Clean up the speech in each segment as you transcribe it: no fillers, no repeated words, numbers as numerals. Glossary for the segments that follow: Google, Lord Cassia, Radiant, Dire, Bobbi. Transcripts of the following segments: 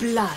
blood.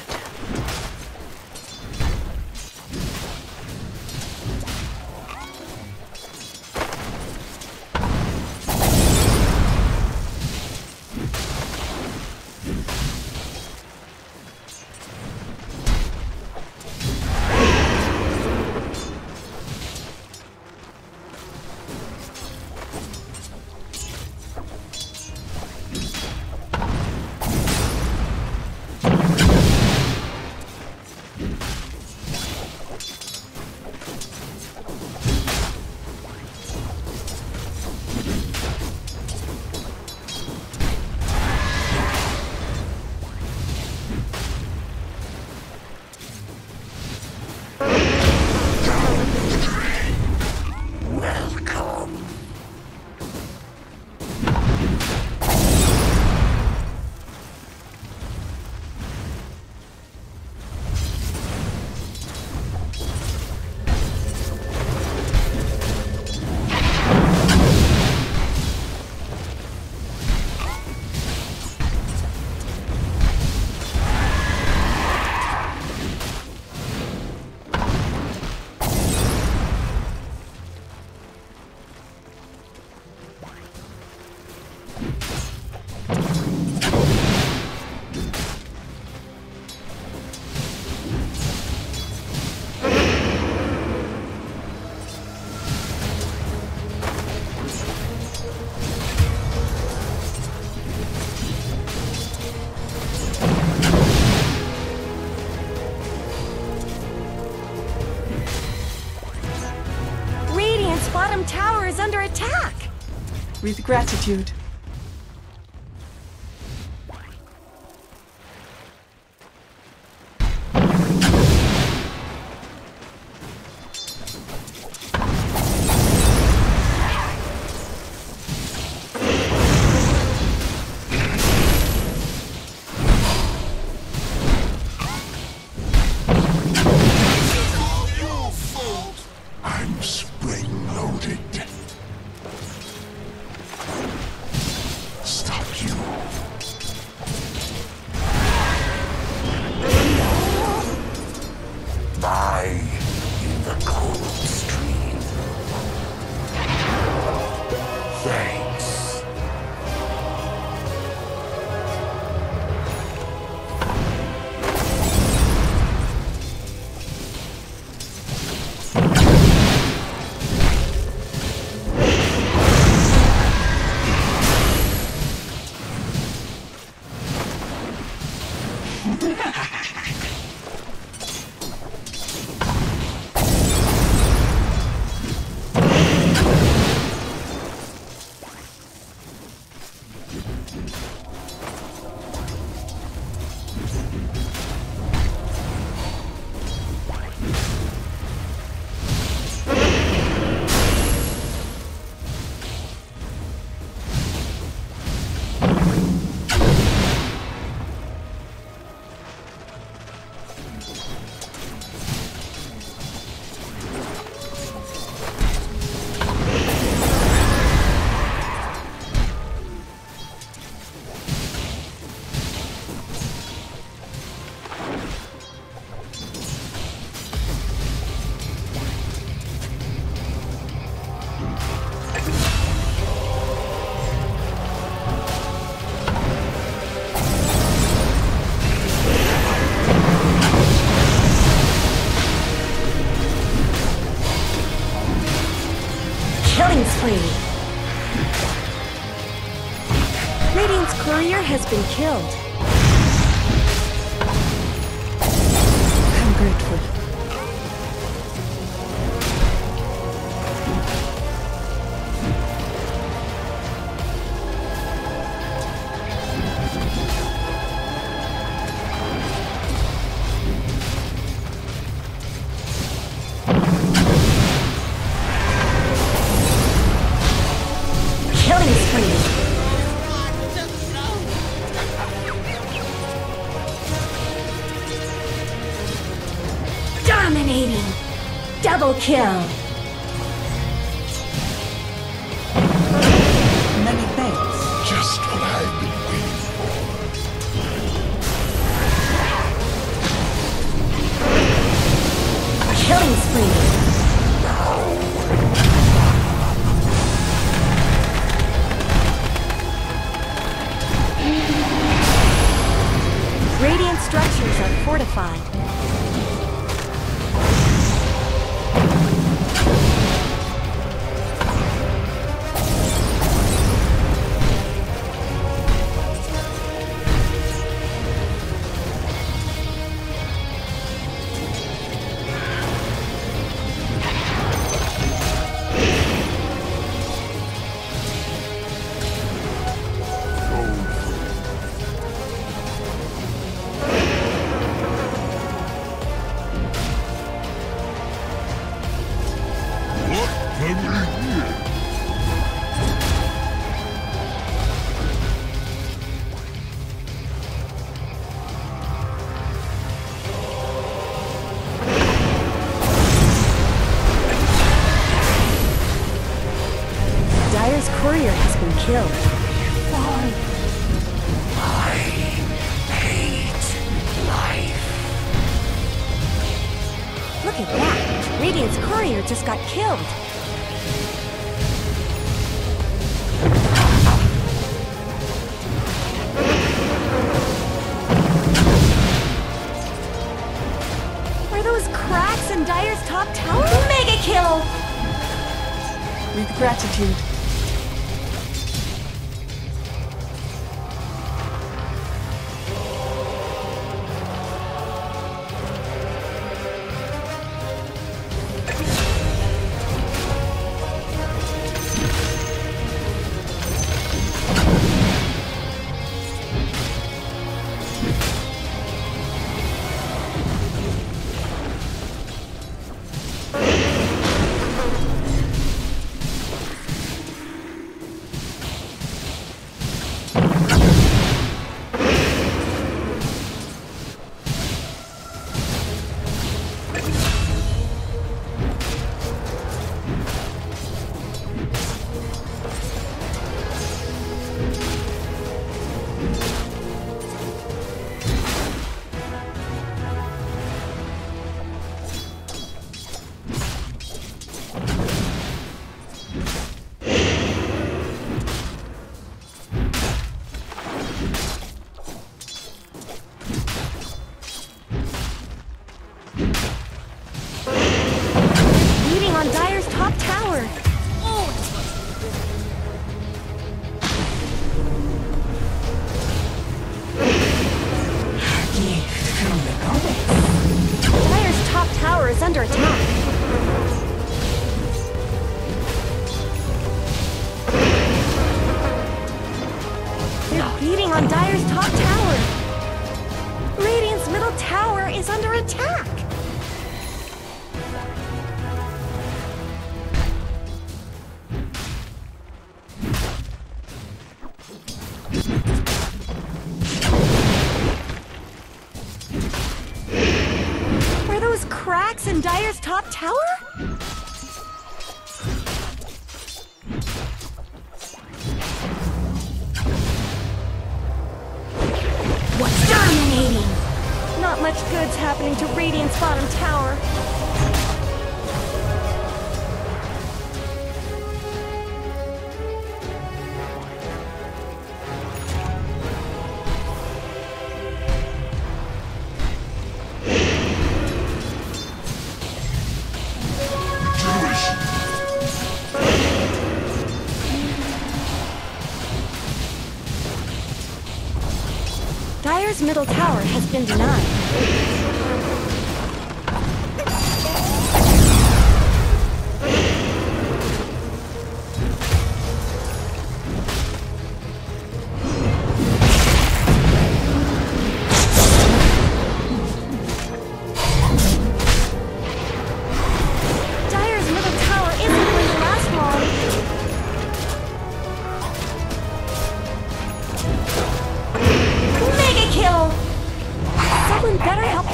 With gratitude. Radiant's courier has been killed. I'm grateful. Double kill. Many thanks. Just what I've been waiting for. fortified. Just got killed. Were those cracks in Dire's top tower? Mega kill! With gratitude. Dire's middle tower has been denied. Better help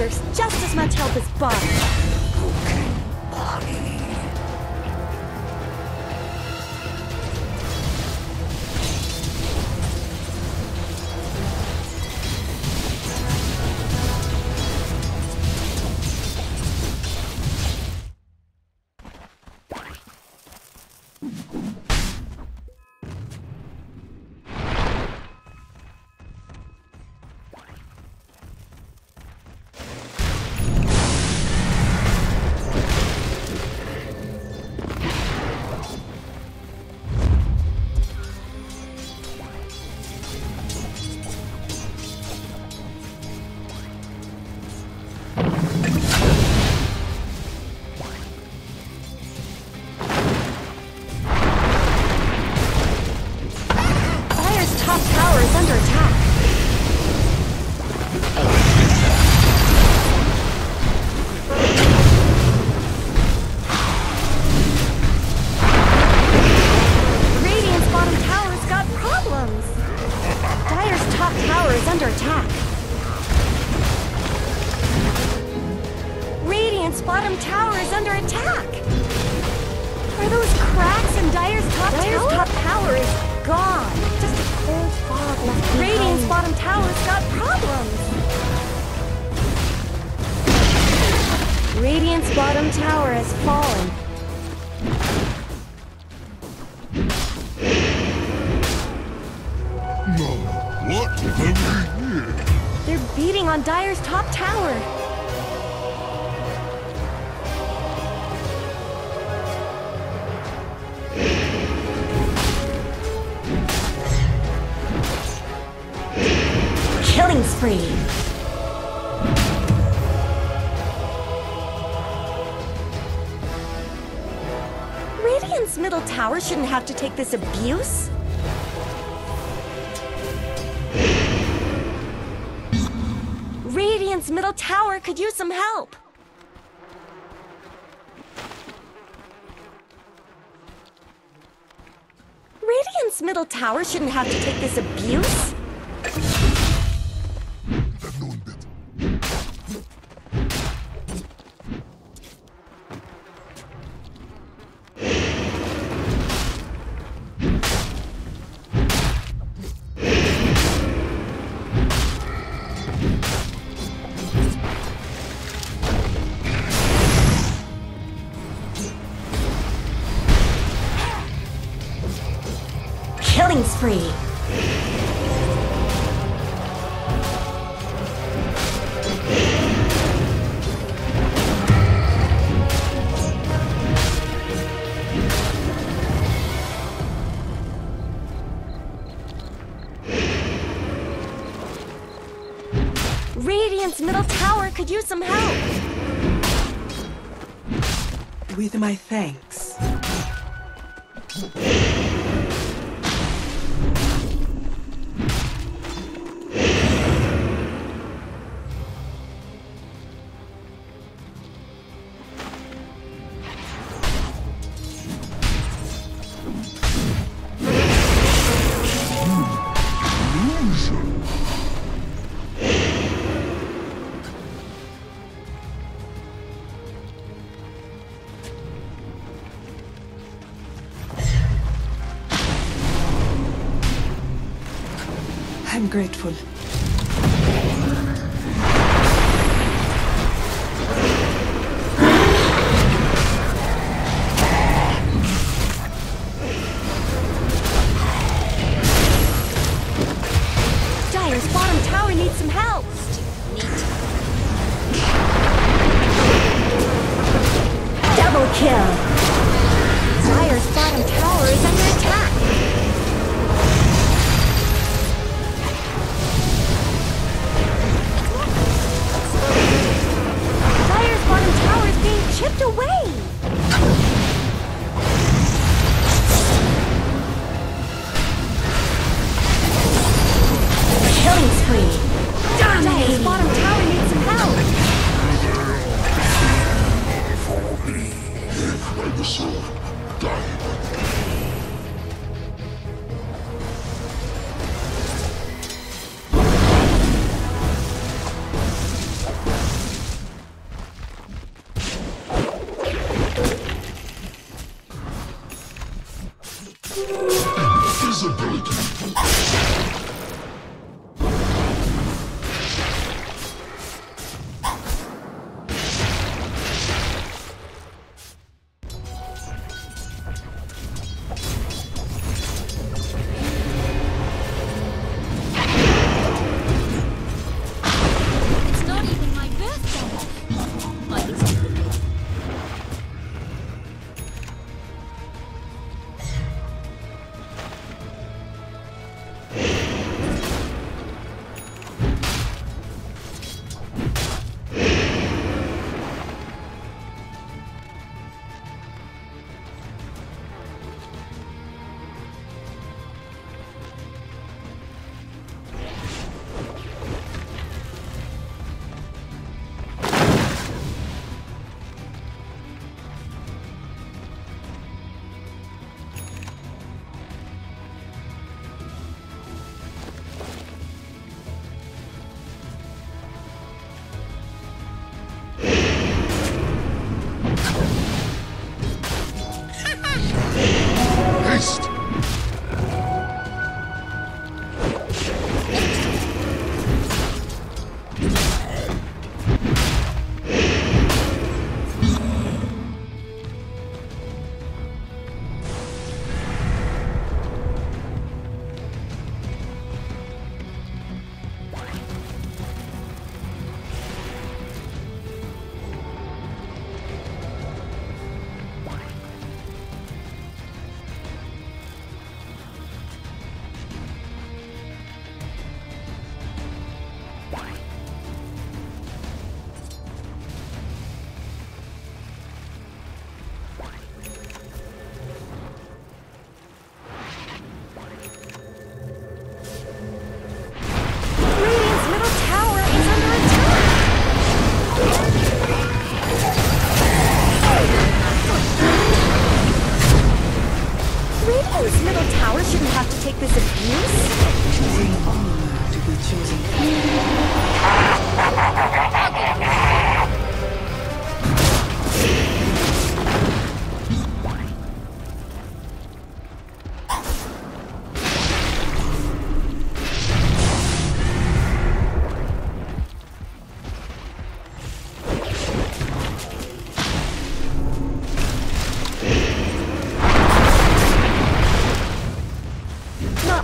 exerts just as much help as Bonnie. Radiant's middle tower shouldn't have to take this abuse. Radiant's middle tower could use some help. Radiant's middle tower shouldn't have to take this abuse. Use some help. With my thanks. Grateful. Visibility.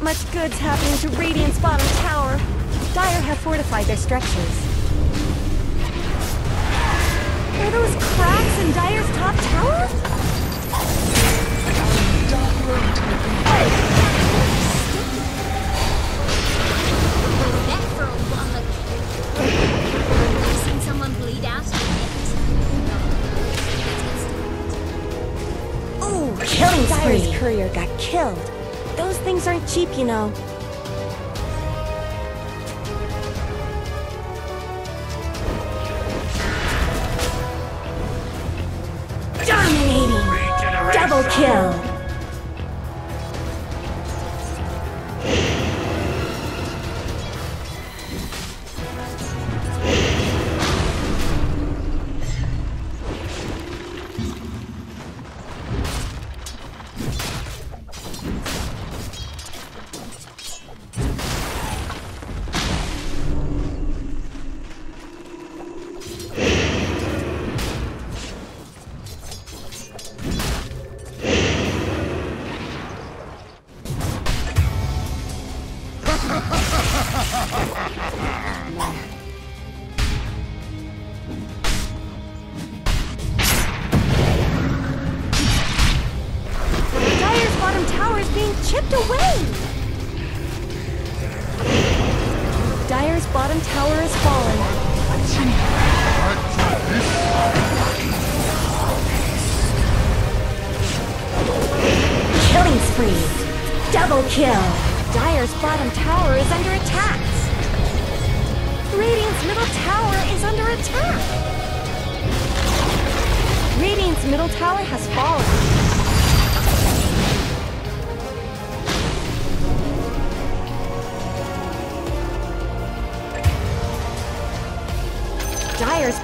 Much good's happening to Radiant's bottom tower. Dire have fortified their structures. Are those cracks in Dire's top tower? I've seen someone bleed out. Oh, killing Dire's courier got killed. Those things aren't cheap, you know. Dominating! Double kill! Double kill! Dire's bottom tower is under attack! Radiant's middle tower is under attack! Radiant's middle tower has fallen. Dire's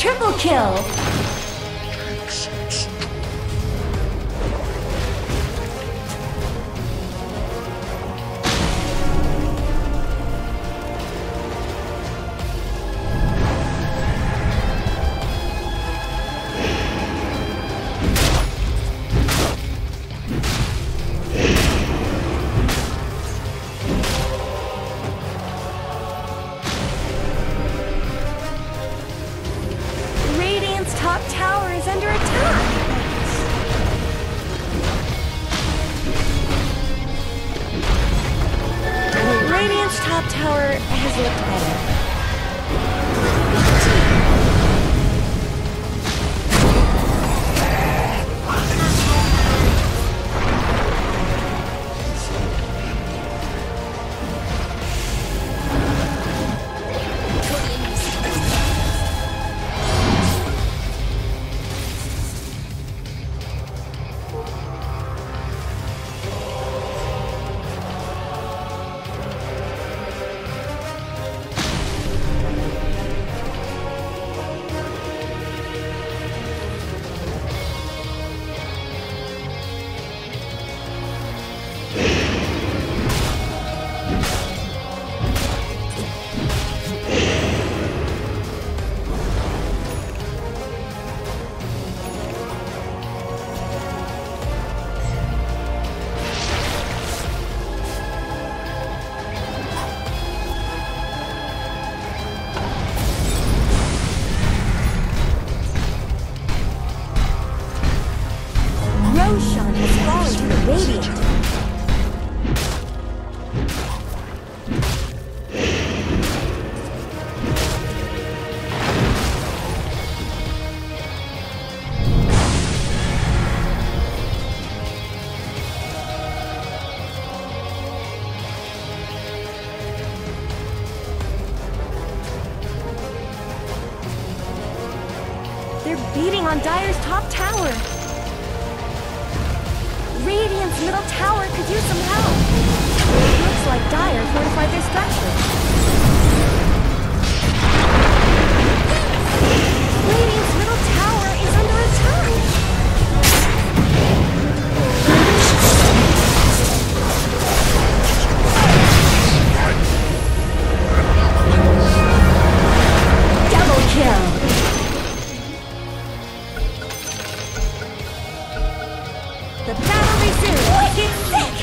Triple kill. On Dire's top tower. Radiant's middle tower could use some help. It looks like Dire fortified their structure. Radiant's middle tower is under attack. Double kill. The battle resumes. Wicked sick!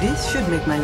This should make my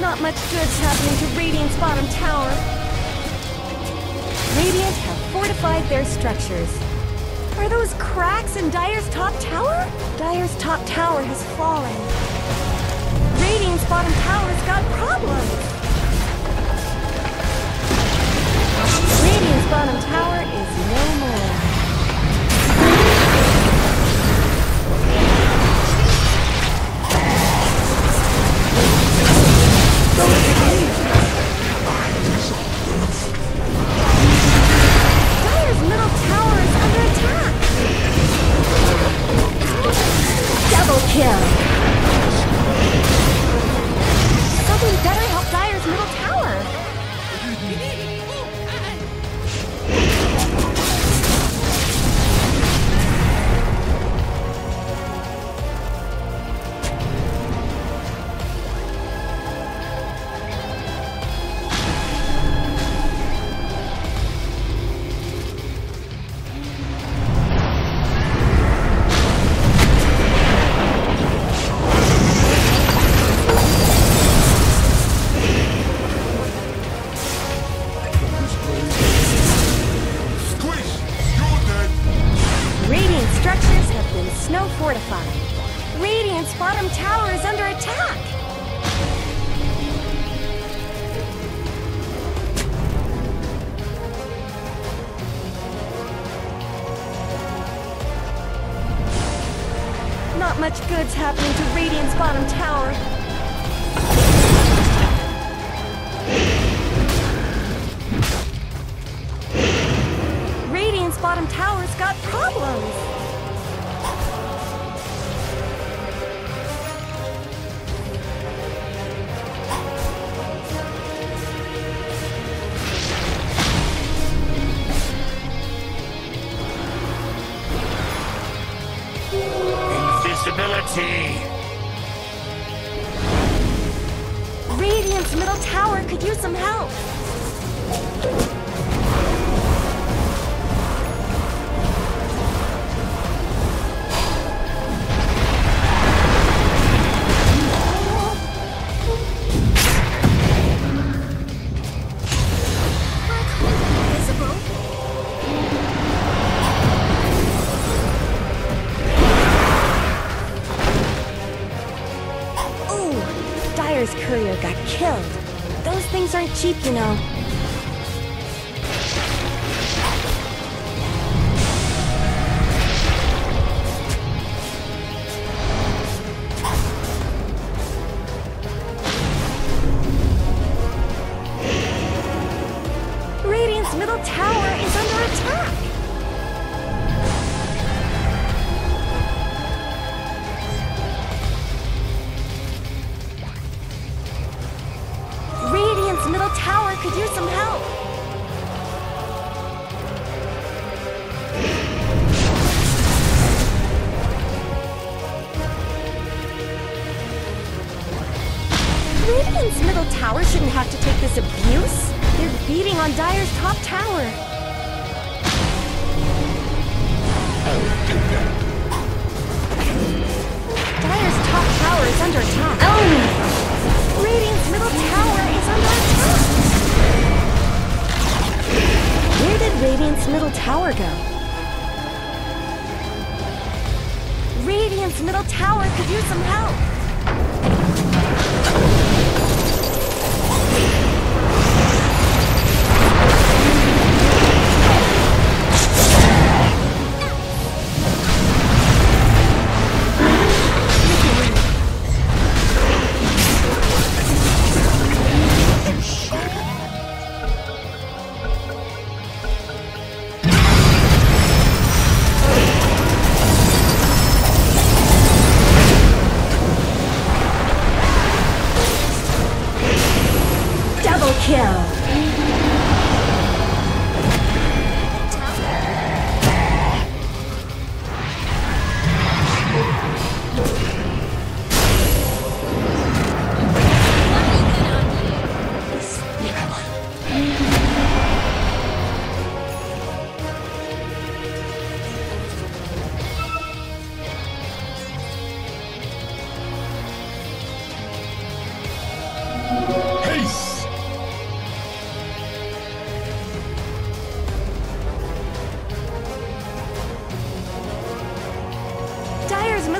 Not much good's happening to Radiant's bottom tower. Radiant have fortified their structures. Are those cracks in Dire's top tower? Dire's top tower has fallen. Radiant's bottom tower's got problems. Radiant's bottom tower is no more. Kill. Something better help Dire's middle tower. Snow fortified. Radiant's bottom tower is under attack. Not much good's happening to Radiant's bottom tower. Radiant's bottom tower's got problems. Radiant's middle tower could use some help. Dire's courier got killed. Those things aren't cheap, you know. Radiant's middle tower is under attack. Tower could use some help. Radiant's middle tower shouldn't have to take this abuse. They're beating on Dire's top tower. Dire's top tower is under attack. Oh. Radiant's middle tower is under attack. Where did Radiant's middle tower go? Radiant's middle tower could use some help.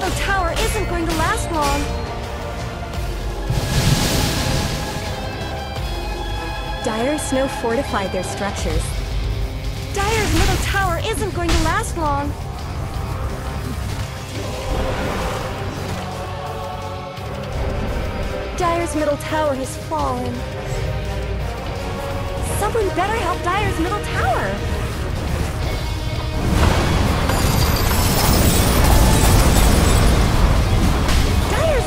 little tower isn't going to last long. Dire snow fortified their structures. Dire's middle tower isn't going to last long. Dire's middle tower has fallen. Someone better help Dire's middle tower!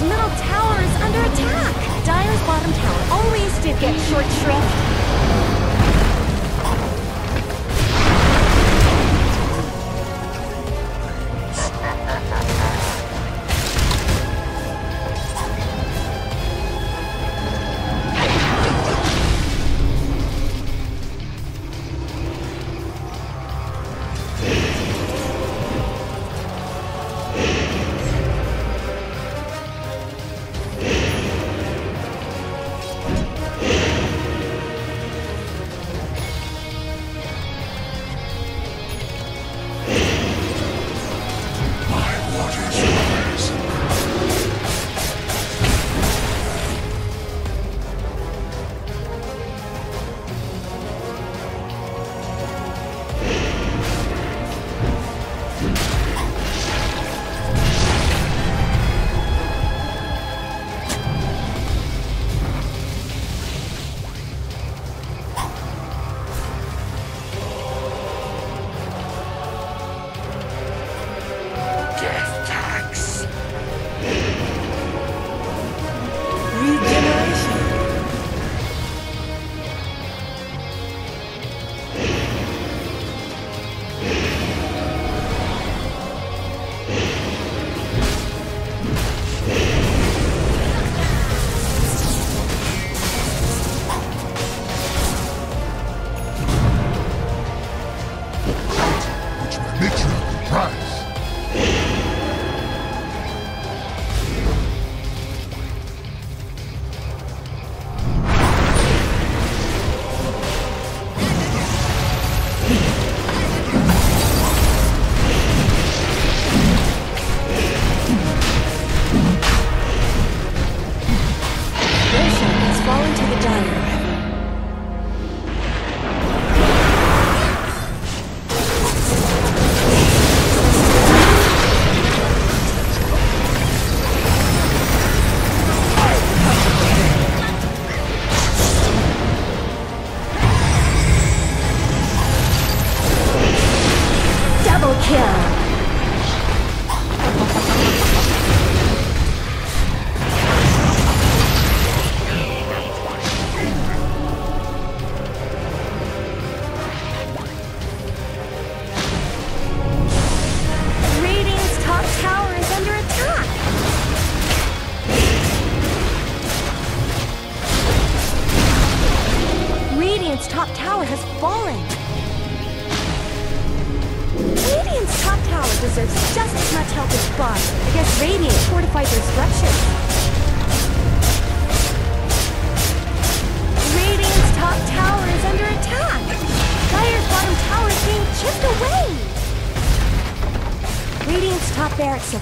Middle tower is under attack! Dire's bottom tower always did get short shrift.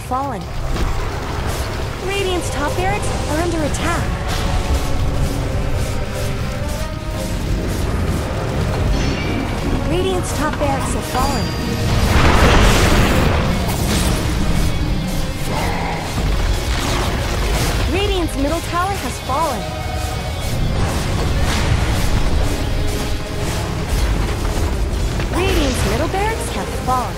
Fallen. Radiant's top barracks are under attack. Radiant's top barracks have fallen. Radiant's middle tower has fallen. Radiant's middle barracks have fallen.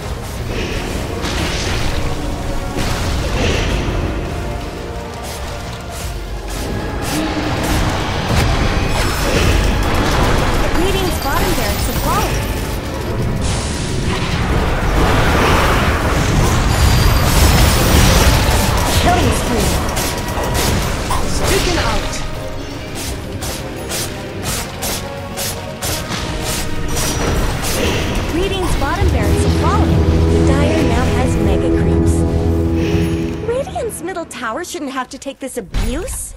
Bottom barracks have fallen. Killing spree. Sticking out. Radiant's bottom barracks have fallen. Dire now has mega creeps. Radiant's middle tower shouldn't have to take this abuse.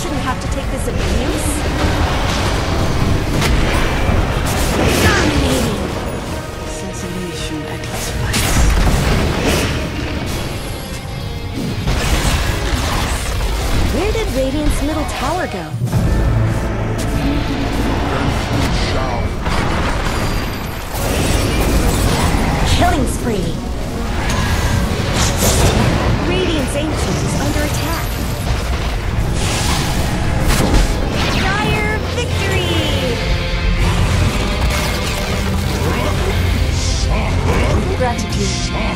shouldn't have to take this abuse. Dominating. Sensation at its finest. Where did Radiant's middle tower go? Killing spree! Radiant's Ancient is under attack. Dire victory! Gratitude.